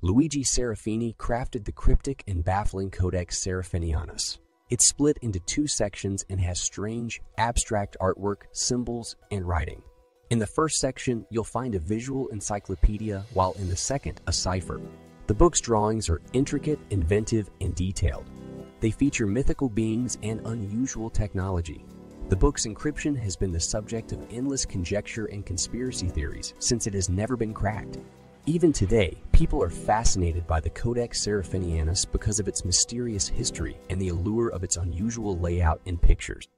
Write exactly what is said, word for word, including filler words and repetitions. Luigi Serafini crafted the cryptic and baffling Codex Seraphinianus. It's split into two sections and has strange, abstract artwork, symbols, and writing. In the first section, you'll find a visual encyclopedia, while in the second, a cipher. The book's drawings are intricate, inventive, and detailed. They feature mythical beings and unusual technology. The book's encryption has been the subject of endless conjecture and conspiracy theories since it has never been cracked. Even today, people are fascinated by the Codex Seraphinianus because of its mysterious history and the allure of its unusual layout and pictures.